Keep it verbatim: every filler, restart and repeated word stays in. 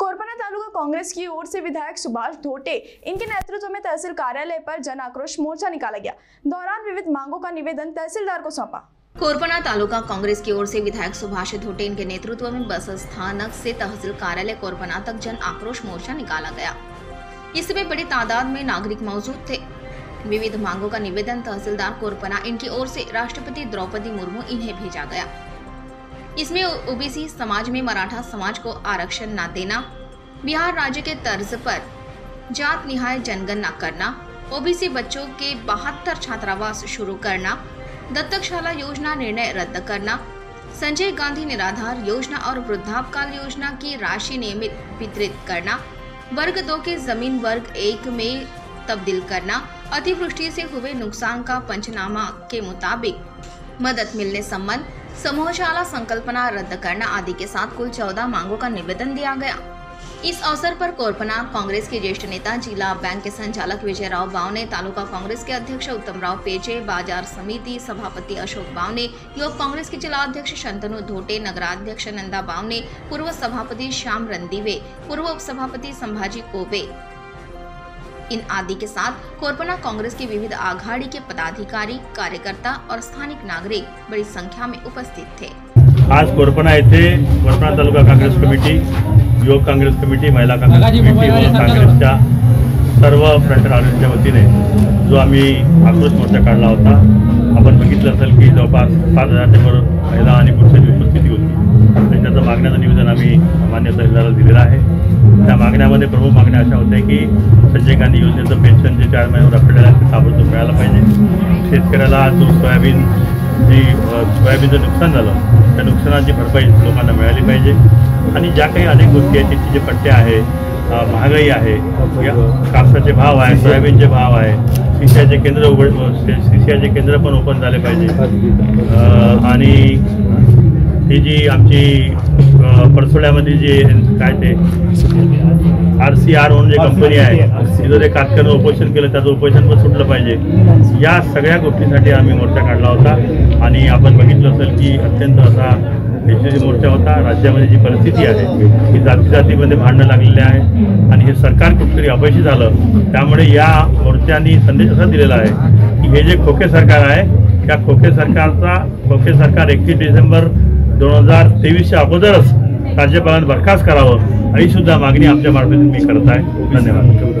कोरपना तालुका कांग्रेस की ओर से विधायक सुभाष धोटे इनके नेतृत्व में तहसील कार्यालय पर जन आक्रोश मोर्चा निकाला गया। दौरान विविध मांगों का निवेदन तहसीलदार को सौंपा। कोरपना तालुका कांग्रेस की ओर से विधायक सुभाष धोटे इनके नेतृत्व में बस स्थानक से तहसील कार्यालय कोरपना तक जन आक्रोश मोर्चा निकाला गया। इसमें बड़ी तादाद में नागरिक मौजूद थे। विविध मांगों का निवेदन तहसीलदार कोरपना इनकी ओर से राष्ट्रपति द्रौपदी मुर्मू इन्हें भेजा गया। इसमें ओबीसी समाज में मराठा समाज को आरक्षण न देना, बिहार राज्य के तर्ज पर जात निहाय जनगणना करना, ओबीसी बच्चों के बहत्तर छात्रावास शुरू करना, दत्तकशाला योजना निर्णय रद्द करना, संजय गांधी निराधार योजना और वृद्धापकाल योजना की राशि नियमित वितरित करना, वर्ग दो के जमीन वर्ग एक में तब्दील करना, अतिवृष्टि से हुए नुकसान का पंचनामा के मुताबिक मदद मिलने संबंध, समूहशाला संकल्पना रद्द करना आदि के साथ कुल चौदह मांगों का निवेदन दिया गया। इस अवसर पर कोरपना कांग्रेस के ज्येष्ठ नेता, जिला बैंक के संचालक विजय राव बावने, तालुका कांग्रेस के अध्यक्ष उत्तम राव पेजे, बाजार समिति सभापति अशोक बावने, युवक कांग्रेस के जिला अध्यक्ष शंतनु धोटे, नगराध्यक्ष नंदा बावने, पूर्व सभापति श्याम रनदीवे, पूर्व उप सभापति संभाजी कोबे, इन आदि के साथ कोरपना कांग्रेस की विविध आघाड़ी के पदाधिकारी, कार्यकर्ता और स्थानिक नागरिक बड़ी संख्या में उपस्थित थे। आज कोरपना येथे कोरपना तालुका कांग्रेस कमिटी, युवक कांग्रेस कमिटी, महिला कांग्रेस कमिटी व काँग्रेसच्या सर्व फ्रंट राजकीय वतीने जो आम्ही आक्रोश मोर्चा काढला होता, आपण बघितलं असेल की जवळपास पाच हजार वर महिला आणि पुरुषांची उपस्थिती होती। त्यांच्या मागण्याचं निवेदन आम्ही मान्य तहसीलदाराला दिलेलं आहे। त्या मागण्यामध्ये प्रमुख मागण्या अशा होत्या की संजय गांधी योजनेचं पेन्शन जे चार महिन्यावर आपल्याला ताबडतोब मिळालं पाहिजे, शेतकऱ्याला जो सोयाबीन जी सोयाबीनचं नुकसान झालं त्या नुकसानाची भरपाई लोकांना मिळाली पाहिजे, आणि ज्या काही अनेक गोष्टी आहेत तिथे जे पट्टे आहे, महागाई आहे, कापसाचे भाव आहे, सोयाबीनचे भाव आहे, सीसीआयचे केंद्र उघड सीसीआयचे केंद्र पण ओपन झाले पाहिजे, आणि ही जी आमची परसोड्यामध्ये जी काय ते आर सी आर म्हणून जे कंपनी आहे तिथं ते काटकन उपोषण केलं, त्याचं उपोषण पण सुटलं पाहिजे। या सगळ्या गोष्टीसाठी आम्ही मोर्चा काढला होता, आणि आपण बघितलं असेल की अत्यंत असा यशस्वी मोर्चा होता। राज्यामध्ये जी परिस्थिती आहे ही जाती जातीमध्ये भांडणं लागलेली आहे, आणि हे सरकार कुठेतरी अपयशी झालं, त्यामुळे या मोर्चानी संदेश असा दिलेला आहे की हे जे खोके सरकार आहे त्या खोके सरकारचा खोके सरकार एकतीस डिसेंबर दोन हजार तेवीसच्या अगोदरच राज्यपालांनी बरखास्त करावं, ही सुद्धा मागणी आमच्या मार्फत मी करत आहे। धन्यवाद।